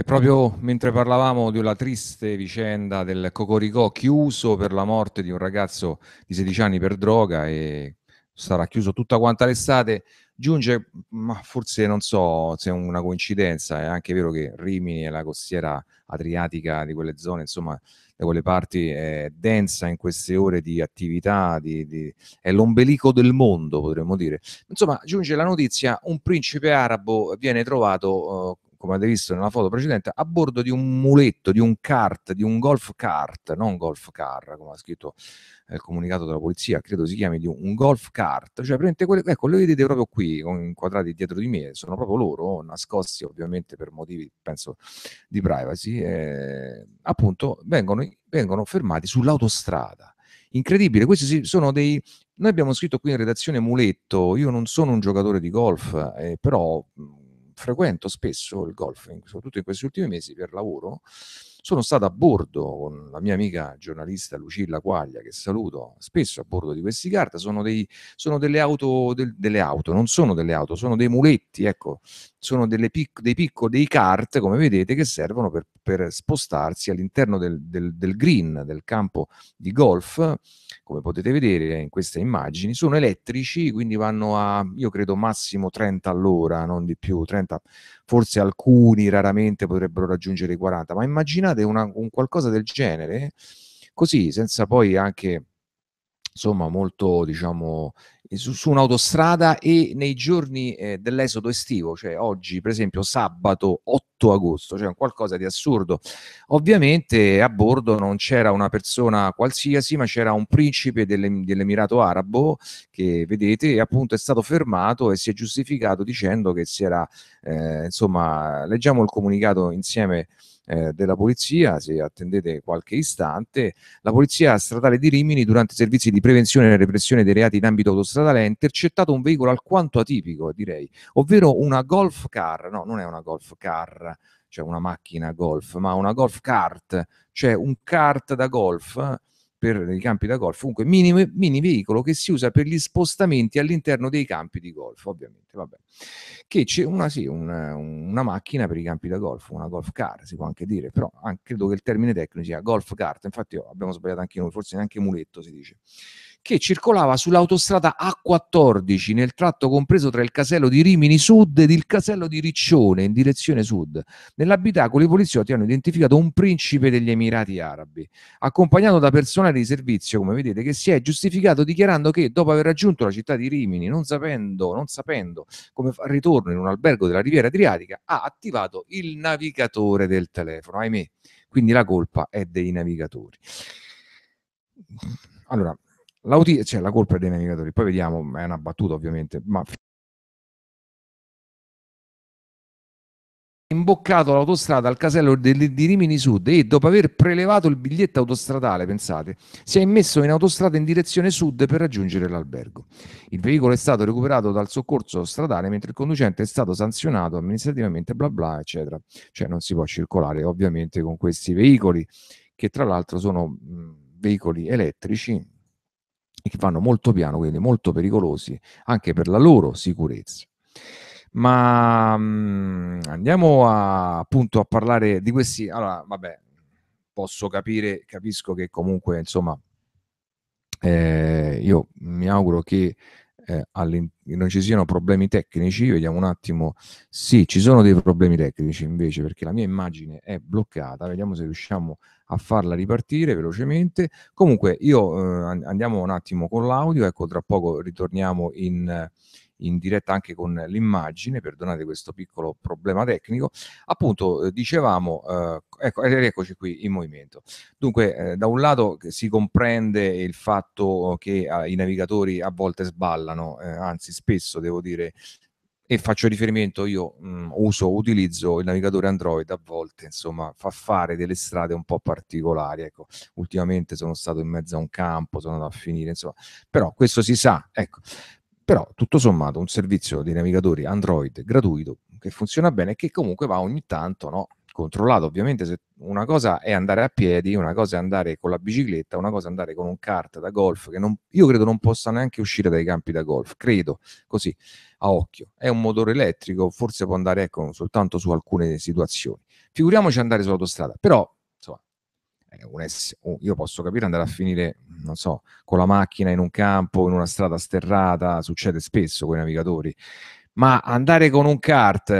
E proprio mentre parlavamo della triste vicenda del Cocoricò chiuso per la morte di un ragazzo di 16 anni per droga e sarà chiuso tutta quanta l'estate, giunge, ma forse non so se è una coincidenza, è anche vero che Rimini è la costiera adriatica di quelle zone, insomma da quelle parti è densa in queste ore di attività, è l'ombelico del mondo potremmo dire. Insomma giunge la notizia, un principe arabo viene trovato, come avete visto nella foto precedente, a bordo di un muletto, di un kart, di un golf cart, non golf car, come ha scritto il comunicato della polizia, credo si chiami, di un golf cart, cioè prendete quelli, ecco, lo vedete proprio qui, inquadrati dietro di me, sono proprio loro, nascosti ovviamente per motivi, penso, di privacy, appunto vengono fermati sull'autostrada. Incredibile, questi sono dei... Noi abbiamo scritto qui in redazione muletto, io non sono un giocatore di golf, però... frequento spesso il golf, soprattutto in questi ultimi mesi per lavoro. Sono stato a bordo con la mia amica giornalista Lucilla Quaglia, che saluto, spesso a bordo di questi kart. Sono dei muletti, ecco, sono dei kart, come vedete, che servono per spostarsi all'interno del green, del campo di golf, come potete vedere in queste immagini. Sono elettrici, quindi vanno a, io credo, massimo 30 all'ora, non di più, 30, forse alcuni raramente potrebbero raggiungere i 40, ma immaginate un qualcosa del genere, così, senza poi anche, insomma, molto, diciamo, su un'autostrada e nei giorni dell'esodo estivo, cioè oggi per esempio sabato 8 agosto, cioè un qualcosa di assurdo. Ovviamente a bordo non c'era una persona qualsiasi, ma c'era un principe dell'Emirato Arabo che vedete, e appunto è stato fermato e si è giustificato dicendo che si era, insomma, leggiamo il comunicato insieme della polizia, se attendete qualche istante. La polizia stradale di Rimini, durante i servizi di prevenzione e repressione dei reati in ambito autostradale, ha intercettato un veicolo alquanto atipico, direi, ovvero una golf car, no, non è una golf car, cioè una macchina golf, ma una golf cart, cioè un kart da golf, per i campi da golf, comunque mini veicolo che si usa per gli spostamenti all'interno dei campi di golf, ovviamente, vabbè. Che c'è una macchina per i campi da golf, una golf car, si può anche dire, però credo che il termine tecnico sia golf cart, infatti abbiamo sbagliato anche noi, forse neanche muletto si dice, che circolava sull'autostrada A14 nel tratto compreso tra il casello di Rimini Sud ed il casello di Riccione in direzione sud. Nell'abitacolo i poliziotti hanno identificato un principe degli Emirati Arabi, accompagnato da personale di servizio, come vedete, che si è giustificato dichiarando che, dopo aver raggiunto la città di Rimini, non sapendo come far ritorno in un albergo della Riviera Adriatica, ha attivato il navigatore del telefono. Ahimè, quindi la colpa è dei navigatori. Allora, cioè, la colpa è dei navigatori, poi vediamo, è una battuta ovviamente, ma imboccato l'autostrada al casello di Rimini Sud e, dopo aver prelevato il biglietto autostradale, pensate, si è immesso in autostrada in direzione sud per raggiungere l'albergo. Il veicolo è stato recuperato dal soccorso stradale, mentre il conducente è stato sanzionato amministrativamente, bla bla eccetera. Cioè non si può circolare ovviamente con questi veicoli, che tra l'altro sono veicoli elettrici e che vanno molto piano, quindi molto pericolosi anche per la loro sicurezza. Ma andiamo appunto a parlare di questi. Allora, vabbè, capisco che comunque, insomma, io mi auguro che non ci siano problemi tecnici. Vediamo un attimo. Sì, ci sono dei problemi tecnici invece, perché la mia immagine è bloccata. Vediamo se riusciamo a farla ripartire velocemente. Comunque io andiamo un attimo con l'audio, ecco, tra poco ritorniamo in diretta anche con l'immagine, perdonate questo piccolo problema tecnico. Appunto dicevamo, eccoci qui in movimento. Dunque da un lato si comprende il fatto che i navigatori a volte sballano, anzi spesso devo dire, e faccio riferimento, io utilizzo il navigatore Android, a volte insomma fa fare delle strade un po' particolari, ecco, ultimamente sono stato in mezzo a un campo, sono andato a finire, insomma, però questo si sa, ecco. Però tutto sommato un servizio di navigatori Android gratuito che funziona bene e che comunque va ogni tanto, no, controllato. Ovviamente se una cosa è andare a piedi, una cosa è andare con la bicicletta, una cosa è andare con un kart da golf, che io credo non possa neanche uscire dai campi da golf, credo, così a occhio. È un motore elettrico, forse può andare, ecco, soltanto su alcune situazioni, Figuriamoci andare sull'autostrada. Però, insomma, io posso capire andare a finire, non so, con la macchina in un campo, in una strada sterrata, succede spesso con i navigatori. Ma andare con un kart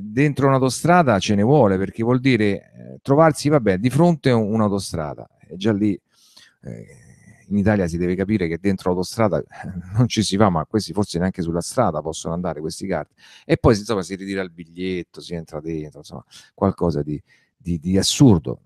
dentro un'autostrada ce ne vuole, perché vuol dire trovarsi, vabbè, di fronte a un'autostrada. E già lì in Italia si deve capire che dentro l'autostrada non ci si va, ma questi forse neanche sulla strada possono andare, questi kart. E poi, insomma, si ritira il biglietto, si entra dentro, insomma, qualcosa di assurdo.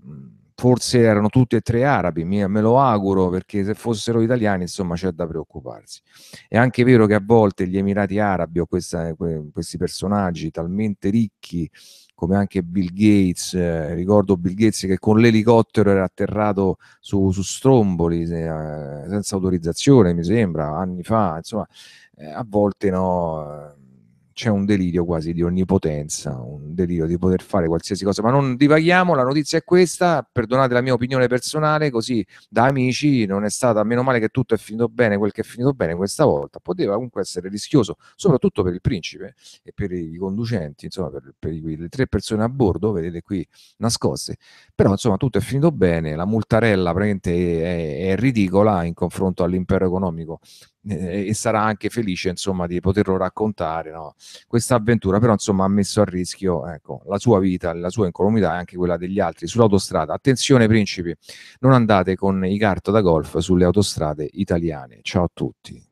Forse erano tutti e tre arabi, me lo auguro, perché se fossero italiani, insomma, c'è da preoccuparsi. È anche vero che a volte gli Emirati Arabi o questi personaggi talmente ricchi, come anche Bill Gates, ricordo Bill Gates che con l'elicottero era atterrato su Stromboli, senza autorizzazione, mi sembra, anni fa, insomma, a volte no... C'è un delirio quasi di onnipotenza, un delirio di poter fare qualsiasi cosa, ma non divaghiamo, la notizia è questa, perdonate la mia opinione personale, così da amici non è stata, meno male che tutto è finito bene, quel che è finito bene questa volta, poteva comunque essere rischioso, soprattutto per il principe e per i conducenti, insomma per le tre persone a bordo, vedete qui nascoste, però insomma tutto è finito bene, la multarella praticamente è ridicola in confronto all'impero economico, e sarà anche felice, insomma, di poterlo raccontare, no? Questa avventura, però, insomma, ha messo a rischio, ecco, la sua vita, la sua incolumità e anche quella degli altri sull'autostrada. Attenzione, principi, non andate con i kart da golf sulle autostrade italiane. Ciao a tutti.